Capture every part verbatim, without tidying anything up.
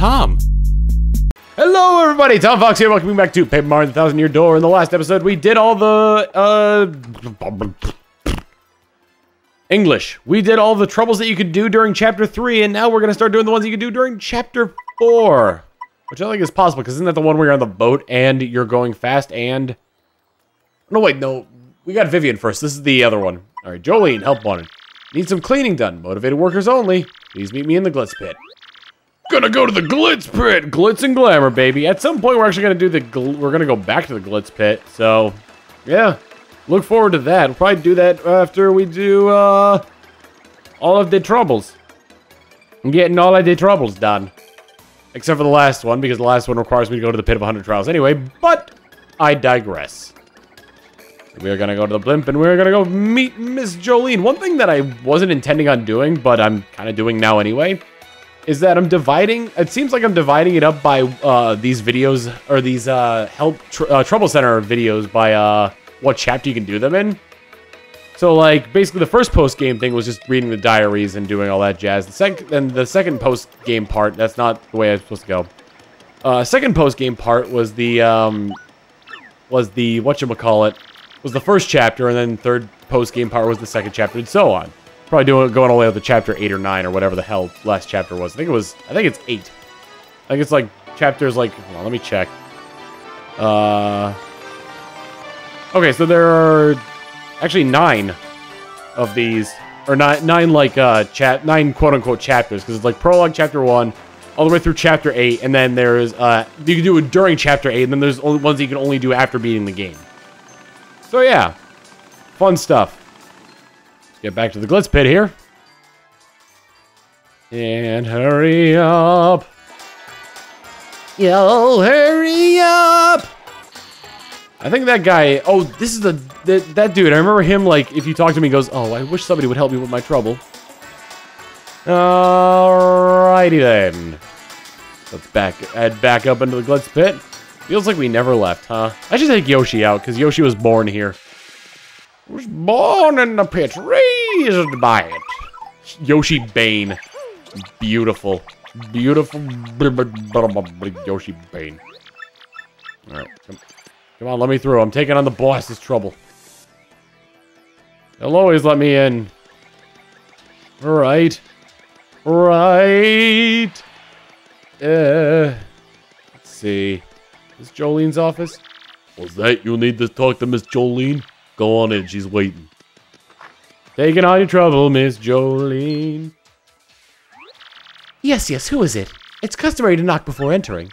Tom. Hello everybody, Tom Fox here, welcome back to Paper Mario the Thousand Year Door. In the last episode, we did all the, uh, English. We did all the troubles that you could do during Chapter three, and now we're gonna start doing the ones you could do during Chapter four. Which I don't think is possible, because isn't that the one where you're on the boat, and you're going fast, and... No, wait, no, we got Vivian first, this is the other one. Alright, Jolene, help wanted. Need some cleaning done, motivated workers only. Please meet me in the Glitz Pit. Gonna go to the Glitz Pit! Glitz and glamour, baby. At some point, we're actually gonna do the... Gl we're gonna go back to the Glitz Pit, so... Yeah. Look forward to that. We'll probably do that after we do, uh... all of the troubles. I'm getting all of the troubles done. Except for the last one, because the last one requires me to go to the Pit of one hundred Trials anyway, but... I digress. We are gonna go to the blimp, and we're gonna go meet Miss Jolene. One thing that I wasn't intending on doing, but I'm kinda doing now anyway... is that I'm dividing, it seems like I'm dividing it up by uh, these videos, or these uh, help tr uh, Trouble Center videos by uh, what chapter you can do them in. So like, basically the first post-game thing was just reading the diaries and doing all that jazz. The sec and the second post-game part, that's not the way I was supposed to go. Uh, second post-game part was the, um, was the, whatchamacallit, was the first chapter, and then third post-game part was the second chapter, and so on. Probably doing going all the way up to chapter eight or nine or whatever the hell last chapter was. I think it was. I think it's eight. I think it's like chapters like. Hold on, let me check. Uh. Okay, so there are actually nine of these, or nine nine like uh chat nine quote unquote chapters, because it's like prologue chapter one, all the way through chapter eight, and then there's uh you can do it during chapter eight, and then there's only ones you can only do after beating the game. So yeah, fun stuff. Get back to the Glitz Pit here. And hurry up. Yo, hurry up. I think that guy, oh, this is the, th that dude. I remember him, like, if you talk to me, he goes, oh, I wish somebody would help me with my trouble. Alrighty then. Let's back, head back up into the Glitz Pit. Feels like we never left, huh? I should take Yoshi out, because Yoshi was born here. Was born in the pit, raised by it. Yoshi Bane. Beautiful. Beautiful Yoshi Bane. Alright, come, come on, let me through. I'm taking on the boss's trouble. They'll always let me in. Alright. Right. Uh, let's see. Is Jolene's office? Was that you need to talk to Miss Jolene? Go on in, she's waiting. Taking all your trouble, Miss Jolene. Yes, yes, who is it? It's customary to knock before entering.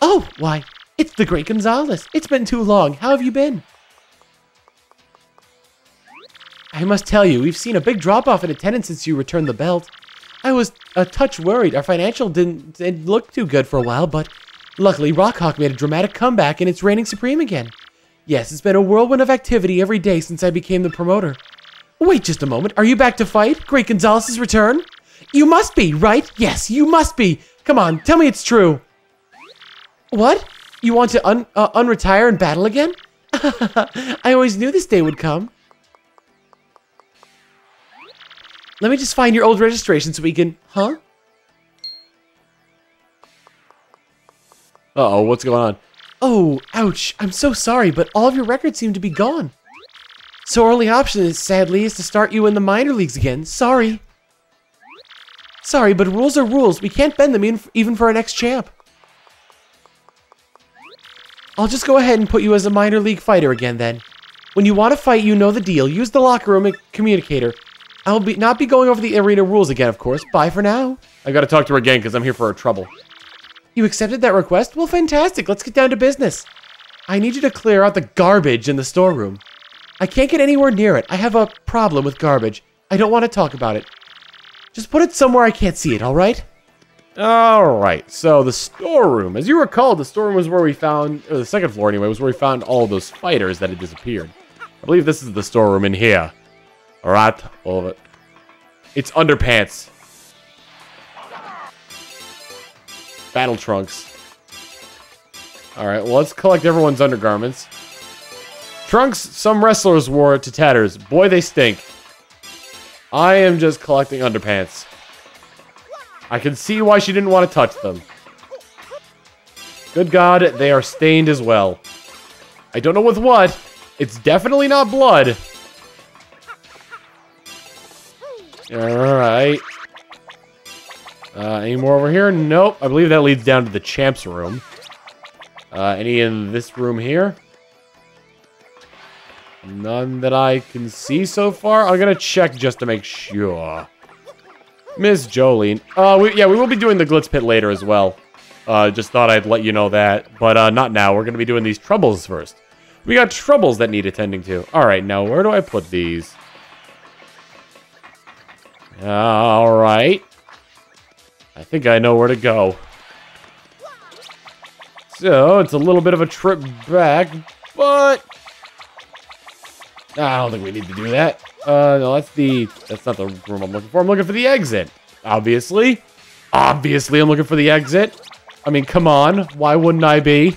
Oh, why, it's the great Gonzalez. It's been too long. How have you been? I must tell you, we've seen a big drop-off in attendance since you returned the belt. I was a touch worried. Our financial didn't, didn't look too good for a while, but luckily Rawk Hawk made a dramatic comeback and it's reigning supreme again. Yes, it's been a whirlwind of activity every day since I became the promoter. Wait just a moment, are you back to fight? Great Gonzalez's return? You must be, right? Yes, you must be. Come on, tell me it's true. What? You want to un uh, unretire and battle again? I always knew this day would come. Let me just find your old registration so we can... Huh? Uh-oh, what's going on? Oh, ouch, I'm so sorry, but all of your records seem to be gone. So our only option, is, sadly, is to start you in the minor leagues again. Sorry. Sorry, but rules are rules. We can't bend them even for our next champ. I'll just go ahead and put you as a minor league fighter again, then. When you want to fight, you know the deal. Use the locker room communicator. I'll be not be going over the arena rules again, of course. Bye for now. I gotta talk to her again, because I'm here for her trouble. You accepted that request? Well, fantastic. Let's get down to business. I need you to clear out the garbage in the storeroom. I can't get anywhere near it. I have a problem with garbage. I don't want to talk about it. Just put it somewhere I can't see it, all right? All right. So the storeroom. As you recall, the storeroom was where we found, or the second floor anyway, was where we found all those fighters that had disappeared. I believe this is the storeroom in here. All right. All of it. It's underpants. Battle trunks. Alright, well, let's collect everyone's undergarments. Trunks, some wrestlers wore to tatters. Boy, they stink. I am just collecting underpants. I can see why she didn't want to touch them. Good God, they are stained as well. I don't know with what. It's definitely not blood. Alright. Uh, any more over here? Nope. I believe that leads down to the champ's room. Uh, any in this room here? None that I can see so far. I'm gonna check just to make sure. Miss Jolene. Uh, we, yeah, we will be doing the Glitz Pit later as well. Uh, just thought I'd let you know that. But uh, not now. We're gonna be doing these troubles first. We got troubles that need attending to. Alright, now where do I put these? Uh, Alright. I think I know where to go. So, it's a little bit of a trip back, but... I don't think we need to do that. Uh, no, that's the... That's not the room I'm looking for. I'm looking for the exit. Obviously. Obviously, I'm looking for the exit. I mean, come on. Why wouldn't I be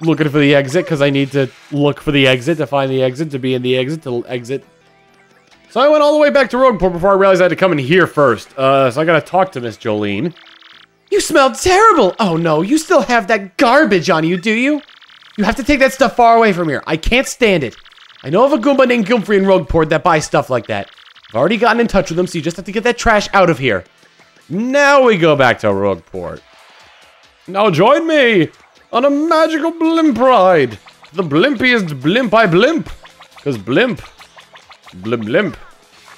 looking for the exit? Because I need to look for the exit, to find the exit, to be in the exit, to exit. So I went all the way back to Rogueport before I realized I had to come in here first. Uh, so I gotta talk to Miss Jolene. You smell terrible! Oh no, you still have that garbage on you, do you? You have to take that stuff far away from here. I can't stand it. I know of a Goomba named Goomfrey in Rogueport that buys stuff like that. I've already gotten in touch with him, so you just have to get that trash out of here. Now we go back to Rogueport. Now join me on a magical blimp ride. The blimpiest blimp I blimp. Because blimp. Blimp, blimp.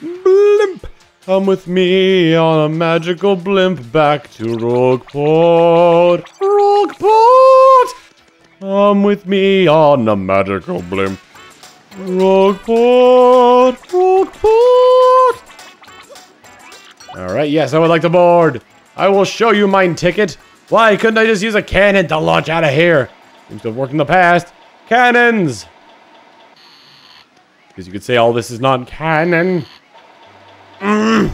Blimp. Come with me on a magical blimp back to Rogueport. Rogueport. Come with me on a magical blimp. Rogueport! Rogueport! Alright, yes, I would like to board. I will show you mine ticket. Why couldn't I just use a cannon to launch out of here? Seems to have worked in the past. Cannons! Because you could say all this is not canon. Mm.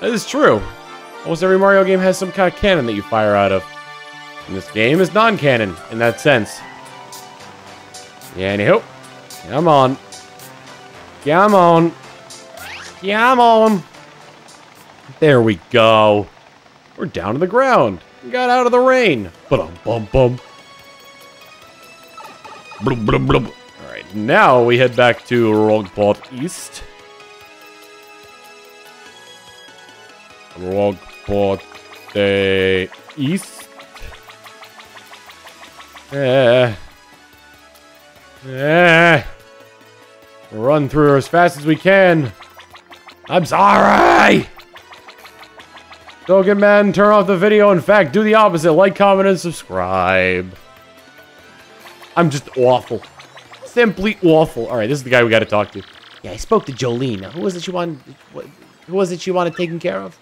That is true. Almost every Mario game has some kind of cannon that you fire out of. And this game is non-canon in that sense. Yeah, anyhow. Come on. Come on. Come on. There we go. We're down to the ground. We got out of the rain. Ba-dum-bum-bum. Blub, blub, blub. Alright, now we head back to Rogueport East. Rogueport uh, East. Eh... Uh. Eh, run through her as fast as we can. I'm sorry! Don't get mad and turn off the video. In fact, do the opposite. Like, comment, and subscribe. I'm just awful. Simply awful. Alright, this is the guy we gotta talk to. Yeah, I spoke to Jolene. Who was it you wanted... What, who was it you wanted taken care of?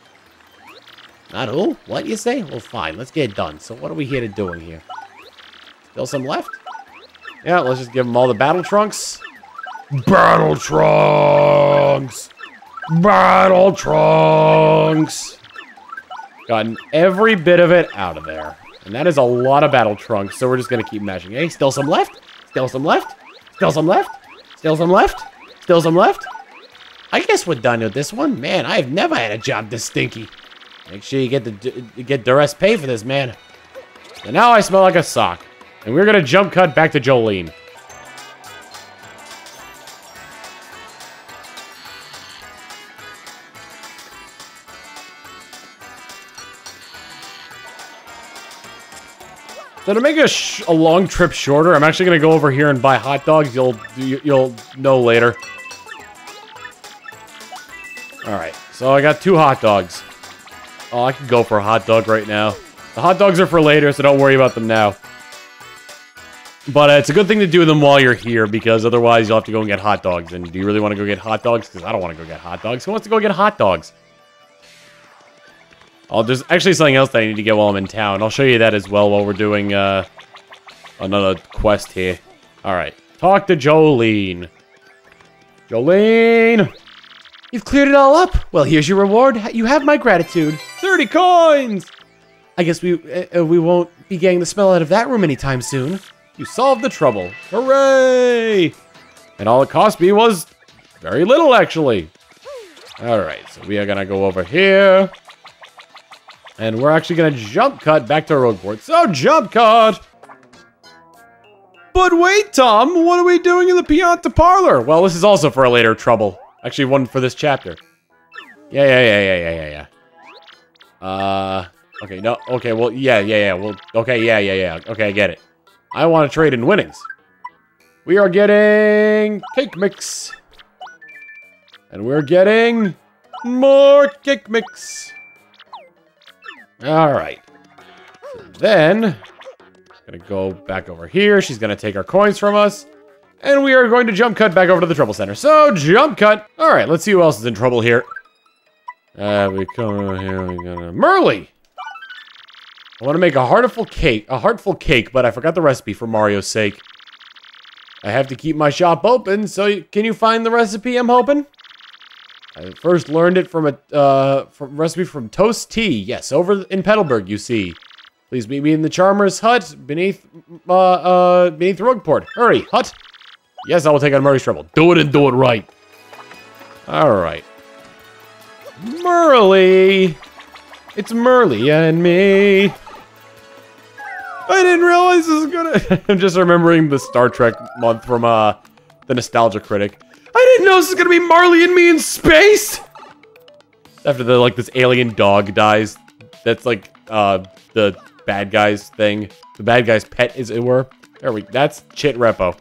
Not who? What, you say? Well, fine. Let's get it done. So what are we here to do in here? Still some left? Yeah, let's just give them all the battle trunks. Battle trunks! Battle trunks! Gotten every bit of it out of there. And that is a lot of battle trunks, so we're just gonna keep mashing. Hey, still some left? Still some left? Still some left? Still some left? Still some left? I guess we're done with this one. Man, I've never had a job this stinky. Make sure you get the get duress pay for this, man. And now I smell like a sock. And we're gonna jump cut back to Jolene. So to make a, sh a long trip shorter, I'm actually gonna go over here and buy hot dogs. You'll you'll know later. All right, so I got two hot dogs. Oh, I could go for a hot dog right now. The hot dogs are for later, so don't worry about them now. But uh, it's a good thing to do them while you're here, because otherwise you'll have to go and get hot dogs. And do you really want to go get hot dogs? Because I don't want to go get hot dogs. Who wants to go get hot dogs? Oh, there's actually something else that I need to get while I'm in town. I'll show you that as well while we're doing uh, another quest here. Alright. Talk to Jolene. Jolene! You've cleared it all up. Well, here's your reward. You have my gratitude. thirty coins! I guess we, uh, we won't be getting the smell out of that room anytime soon. You solved the trouble. Hooray! And all it cost me was very little, actually. Alright, so we are gonna go over here. And we're actually going to jump cut back to Rogueport. So, jump cut! But wait, Tom, what are we doing in the Pianta Parlor? Well, this is also for a later trouble. Actually, one for this chapter. Yeah, yeah, yeah, yeah, yeah, yeah, yeah. Uh, okay, no, okay, well, yeah, yeah, yeah, well, okay, yeah, yeah, yeah, okay, I get it. I want to trade in winnings. We are getting cake mix. And we're getting more cake mix. All right. So then, gonna go back over here. She's gonna take our coins from us. And we are going to jump cut back over to the Trouble Center. So, jump cut. All right, let's see who else is in trouble here. Uh, we come over here, we gonna... Merlee! I wanna make a heartful cake, a heartful cake, but I forgot the recipe for Mario's sake. I have to keep my shop open, so you, can you find the recipe, I'm hoping? I first learned it from a, uh, from recipe from Toast Tea. Yes, over in Petalburg, you see. Please meet me in the Charmer's hut beneath, uh, uh, beneath Rogueport. Hurry, hut! Yes, I will take on Merlee's trouble. Do it and do it right. Alright. Merlee! It's Merlee and me. I didn't realize this was gonna... I'm just remembering the Star Trek month from, uh, the Nostalgia Critic. I didn't know this was gonna be Merlee and me in space! After, the like, this alien dog dies. That's, like, uh, the bad guy's thing. The bad guy's pet, as it were. There we... That's Chet Rippo.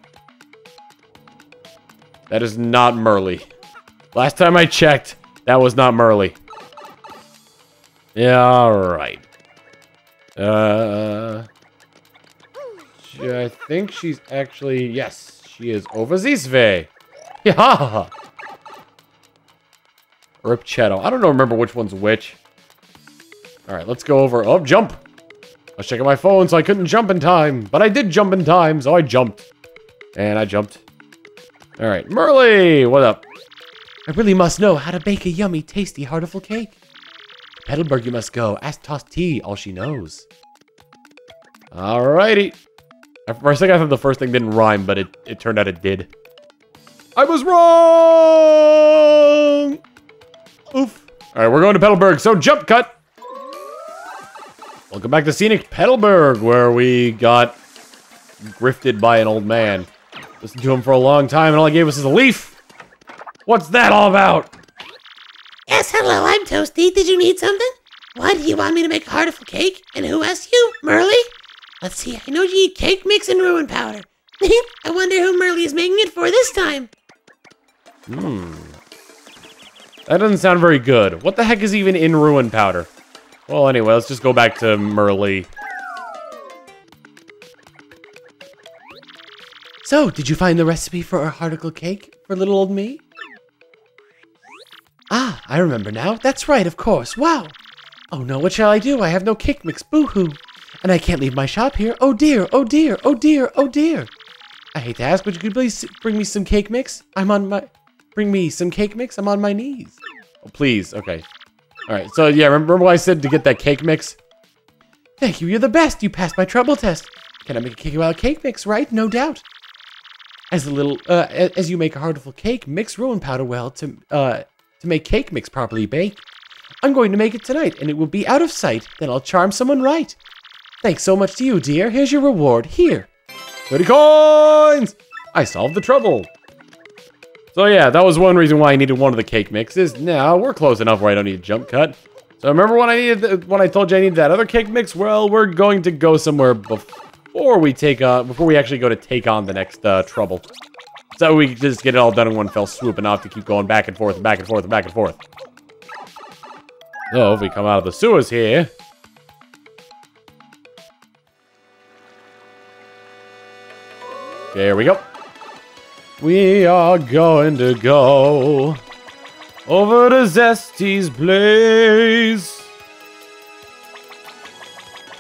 That is not Merlee. Last time I checked, that was not Merlee. Yeah, alright. Uh, I think she's actually... Yes, she is Ova Zizve. Yeah! Ripchetto. I don't know, remember which one's which. Alright, let's go over... Oh, jump! I was checking my phone, so I couldn't jump in time. But I did jump in time, so I jumped. And I jumped. All right, Merlee, what up? I really must know how to bake a yummy, tasty, heartful cake. To Petalburg you must go. Ask Toast Tea, all she knows. All righty. For a second, I thought the first thing didn't rhyme, but it, it turned out it did. I was wrong! Oof. All right, we're going to Petalburg, so jump cut. Welcome back to scenic Petalburg, where we got grifted by an old man. Listened to him for a long time, and all he gave us is a leaf. What's that all about? Yes, hello, I'm Toasty. Did you need something? Why do you want me to make a heartful cake? And who asked you? Merlee? Let's see, I know you eat cake mix and ruin powder. I wonder who Merlee is making it for this time. Hmm. That doesn't sound very good. What the heck is even in ruin powder? Well, anyway, let's just go back to Merlee. So, did you find the recipe for our hearticle cake for little old me? Ah, I remember now. That's right, of course. Wow. Oh no, what shall I do? I have no cake mix. Boo-hoo. And I can't leave my shop here. Oh dear, oh dear, oh dear, oh dear. I hate to ask, but you could please bring me some cake mix? I'm on my... Bring me some cake mix? I'm on my knees. Oh, please. Okay. Alright, so yeah, remember what I said to get that cake mix? Thank you, you're the best. You passed my trouble test. Can I make a cake without cake mix, right? No doubt. As a little, uh, as you make a heartful cake, mix ruin powder well to, uh, to make cake mix properly baked. I'm going to make it tonight, and it will be out of sight. Then I'll charm someone right. Thanks so much to you, dear. Here's your reward. Here. thirty coins! I solved the trouble. So yeah, that was one reason why I needed one of the cake mixes. Now, we're close enough where I don't need a jump cut. So remember when I needed, when I told you I needed that other cake mix? Well, we're going to go somewhere before. Or we take uh before we actually go to take on the next uh, trouble. So we just get it all done in one fell swoop and not have to keep going back and forth and back and forth and back and forth. So if we come out of the sewers here. There we go. We are going to go over to Zesty's place.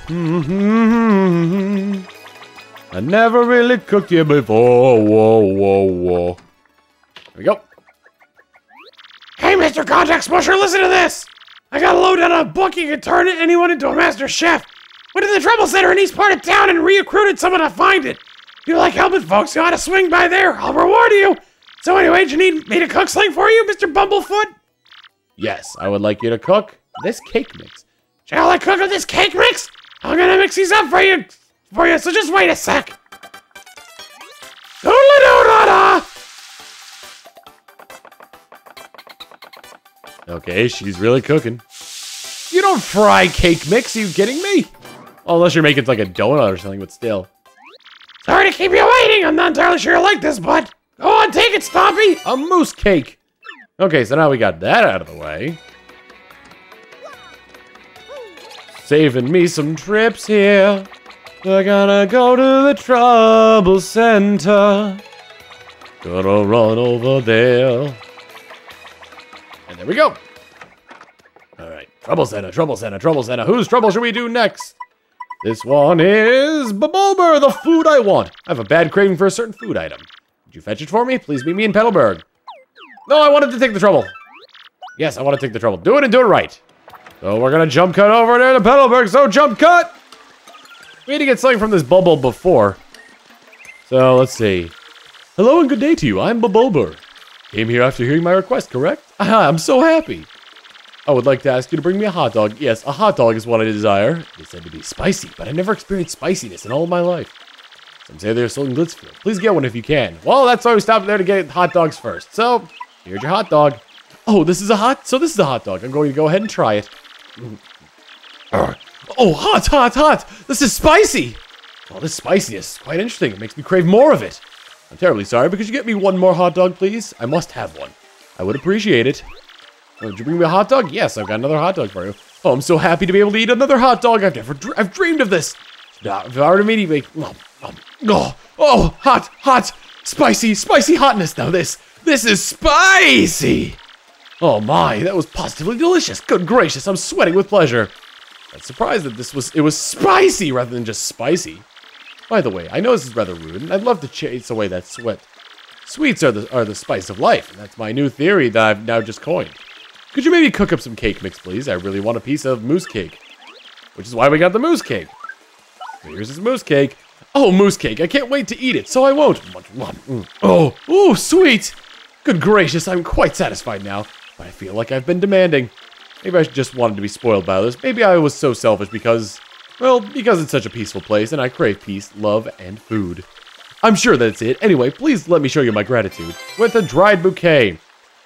Mm-hmm. I never really cooked you before. Whoa, whoa, whoa. Here we go. Hey, Mister Contact Smusher, listen to this! I got a load on a book you can turn anyone into a master chef. Went to the Trouble Center in East Part of Town and recruited someone to find it. If you like helping folks, you ought to swing by there. I'll reward you. So anyway, do you need me to cook something for you, Mister Bumblefoot? Yes, I would like you to cook this cake mix. Shall I cook up this cake mix? I'm gonna mix these up for you, for you. So just wait a sec. Okay, she's really cooking. You don't fry cake mix, are you kidding me? Well, unless you're making like a donut or something, but still. Sorry to keep you waiting, I'm not entirely sure I like this, but... Go on, take it, Stompy! A moose cake! Okay, so now we got that out of the way. Saving me some trips here. We're gonna go to the Trouble Center. Gonna run over there. And there we go. All right, Trouble Center, Trouble Center, Trouble Center. Whose trouble should we do next? This one is Bub-ulber, the food I want. I have a bad craving for a certain food item. Would you fetch it for me? Please meet me in Petalburg. No, I wanted to take the trouble. Yes, I want to take the trouble. Do it and do it right. So we're gonna jump cut over there to Petalburg. So jump cut. We had to get something from this bubble before. So let's see. Hello and good day to you. I'm Bub-ulber. Came here after hearing my request, correct? Aha, I'm so happy. I would like to ask you to bring me a hot dog. Yes, a hot dog is what I desire. They said to be spicy, but I never experienced spiciness in all of my life. Some say they're sold in Glitz Pit. Please get one if you can. Well, that's why we stopped there to get hot dogs first. So, here's your hot dog. Oh, this is a hot... So this is a hot dog. I'm going to go ahead and try it. Oh, hot, hot, hot. This is spicy. Well, this spiciness is quite interesting. It makes me crave more of it. I'm terribly sorry, but could you get me one more hot dog, please? I must have one. I would appreciate it. Oh, did you bring me a hot dog? Yes, I've got another hot dog for you. Oh, I'm so happy to be able to eat another hot dog. I've never, dr I've dreamed of this. Nah, if I were to immediately, oh, oh, hot, hot, spicy, spicy hotness. Now this, this is spicy. Oh my, that was positively delicious. Good gracious, I'm sweating with pleasure. I'm surprised that this was, it was spicy rather than just spicy. By the way, I know this is rather rude, and I'd love to chase away that sweat. Sweets are the, are the spice of life, and that's my new theory that I've now just coined. Could you maybe cook up some cake mix, please? I really want a piece of moose cake, which is why we got the moose cake. Here's this moose cake. Oh, moose cake, I can't wait to eat it, so I won't. Oh, ooh, sweet. Good gracious, I'm quite satisfied now, but I feel like I've been demanding. Maybe I just wanted to be spoiled by this. Maybe I was so selfish because... Well, because it's such a peaceful place, and I crave peace, love, and food. I'm sure that's it. Anyway, please let me show you my gratitude with a dried bouquet.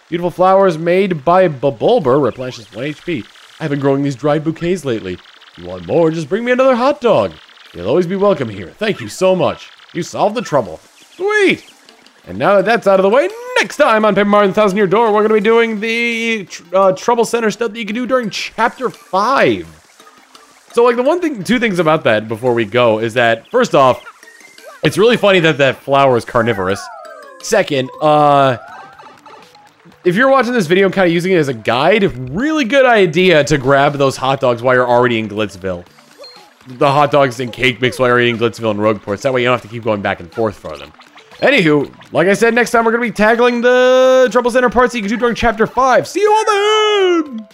Beautiful flowers made by Bub-ulber replenishes one H P. I've been growing these dried bouquets lately. If you want more, just bring me another hot dog. You'll always be welcome here. Thank you so much. You solved the trouble. Sweet! And now that that's out of the way, next time on Paper Mario the Thousand Year Door, we're going to be doing the uh, Trouble Center stuff that you can do during Chapter five. So, like, the one thing, two things about that before we go is that, first off, it's really funny that that flower is carnivorous. Second, uh, if you're watching this video and kind of using it as a guide, really good idea to grab those hot dogs while you're already in Glitzville. The hot dogs and cake mix while you're already in Glitzville and Rogueport, so that way you don't have to keep going back and forth for them. Anywho, like I said, next time we're going to be tackling the Trouble Center parts that you can do during Chapter five. See you all then!